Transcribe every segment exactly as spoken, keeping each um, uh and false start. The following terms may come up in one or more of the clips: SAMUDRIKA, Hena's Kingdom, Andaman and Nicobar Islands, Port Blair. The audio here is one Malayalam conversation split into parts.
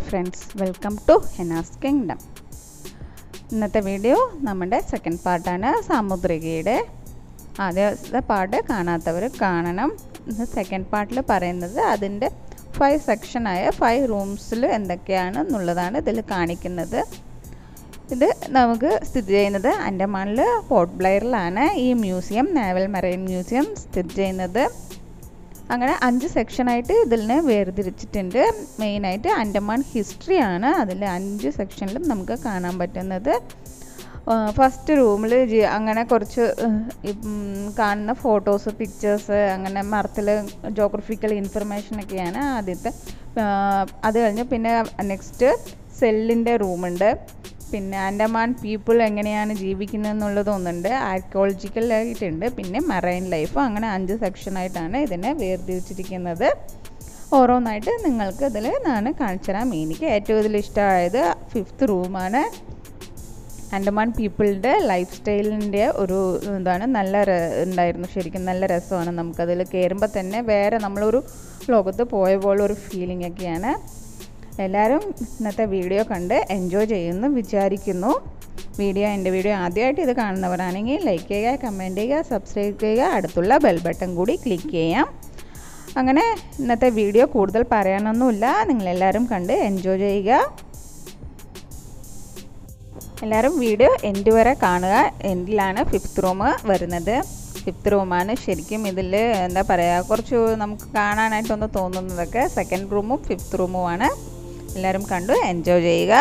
Hi friends, welcome to Hena's Kingdom. In this video, the second part is Samudrigide. That is the part of the second part. That is five sections, five rooms. This is the Andaman Port Blair. This museum, Naval Marine Museum, Angana anju section aite idilne verthirichittunde main aite Andaman history aanu adile anju sectionilum namukku kaanan pattunnathu first room il angana korchu kaanuna photos pictures angana marthile geographical information okke aanu adithe adu kanje pinne next cellinte room undu pinne Andaman people enganeyanu jeevikkunnu ennullathu ondunde archaeological aayittunde pinne marine life angane anju section aayitana idine verthirichirikkunnathu oronnayittu ningalku idile naan kaanicharam enike ettavum idile ishtayathu fifth room aanu Andaman people inde lifestyle inde oru endana nalla undayirunnu sherikkum nalla rasamaanu namukku adile keerumba thanne vera nammal oru lokathu poya pole oru feeling okke aanu. എല്ലാരും ഇന്നത്തെ വീഡിയോ കണ്ട് എൻജോയ് ചെയ്യുന്നു വിചാരിക്കുന്നു. വീഡിയോ എൻ്റെ വീഡിയോ ആദ്യമായിട്ട് ഇത് കാണുന്നവരാണെങ്കിൽ ലൈക്ക് ചെയ്യുക, കമന്റ് ചെയ്യുക, സബ്സ്ക്രൈബ് ചെയ്യുക, അടുത്തുള്ള ബെൽ ബട്ടൺ കൂടി ക്ലിക്ക് ചെയ്യാം. അങ്ങനെ ഇന്നത്തെ വീഡിയോ കൂടുതൽ പറയാനൊന്നുമില്ല. നിങ്ങൾ എല്ലാവരും കണ്ട് എൻജോയ് ചെയ്യുക. എല്ലാവരും വീഡിയോ എൻഡ് വരെ കാണുക. എൻഡിലാണ് ഫിഫ്ത്ത് റൂം വരുന്നത്. ഫിഫ്ത്ത് റൂമാണ് ശരിക്കും ഇതിൽ എന്താ പറയുക, കുറച്ച് നമുക്ക് കാണാനായിട്ടൊന്ന് തോന്നുന്നതൊക്കെ സെക്കൻഡ് റൂമും ഫിഫ്ത്ത് റൂമുമാണ്. എല്ലാവരും കണ്ടു എൻജോയ് ചെയ്യുക.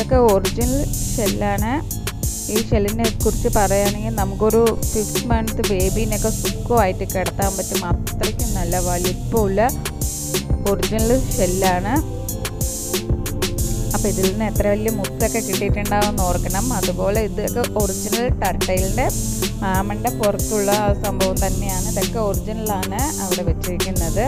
ഇതൊക്കെ ഒറിജിനൽ ഷെല്ലാണ് ഈ ഷെല്ലിനെ കുറിച്ച് പറയാനാണെങ്കിൽ നമുക്കൊരു സിക്സ് മന്ത് ബേബീനെയൊക്കെ സുഖമായിട്ട് കിടത്താൻ പറ്റും അത്രയ്ക്ക് നല്ല വലിപ്പമുള്ള ഒറിജിനൽ ഷെല്ലാണ് അപ്പോൾ ഇതിൽ നിന്ന് എത്ര വലിയ മുത്തൊക്കെ കിട്ടിയിട്ടുണ്ടാവുമെന്ന് ഓർക്കണം അതുപോലെ ഇതൊക്കെ ഒറിജിനൽ ടർട്ടൈലിൻ്റെ ആമൻ്റെ പുറത്തുള്ള സംഭവം തന്നെയാണ് ഇതൊക്കെ ഒറിജിനലാണ് അവിടെ വെച്ചിരിക്കുന്നത്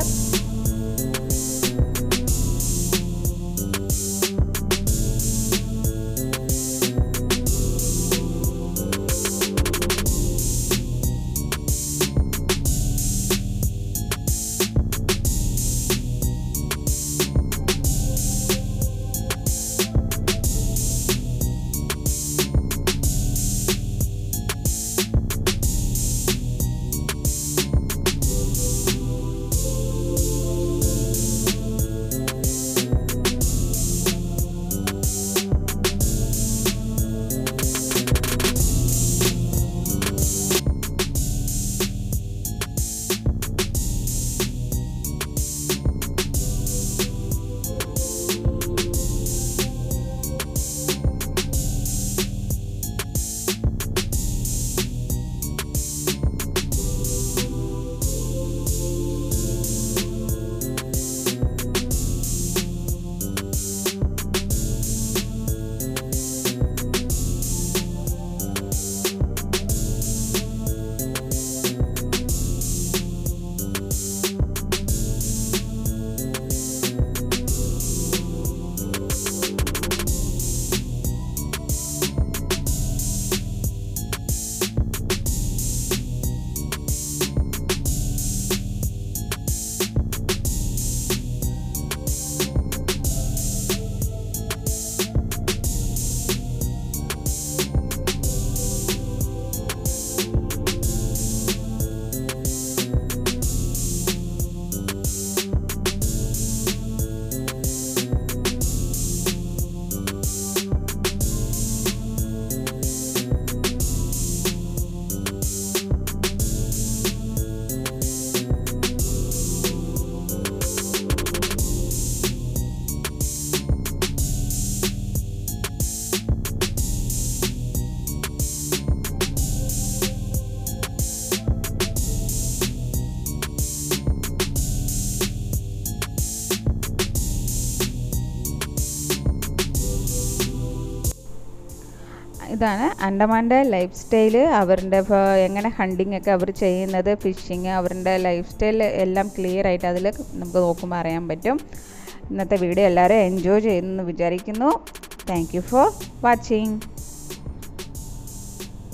ഇതാണ് ആൻഡമാൻ്റെ ലൈഫ് സ്റ്റൈൽ അവരുടെ എങ്ങനെ ഹണ്ടിങ് ഒക്കെ അവർ ചെയ്യുന്നത് ഫിഷിങ് അവരുടെ ലൈഫ് സ്റ്റൈൽ എല്ലാം ക്ലിയർ ആയിട്ട് അതിൽ നമുക്ക് നോക്കുമ്പോൾ അറിയാൻ പറ്റും ഇന്നത്തെ വീഡിയോ എല്ലാവരും എൻജോയ് ചെയ്യുന്നു എന്ന് വിചാരിക്കുന്നു താങ്ക് യു ഫോർ വാച്ചിങ്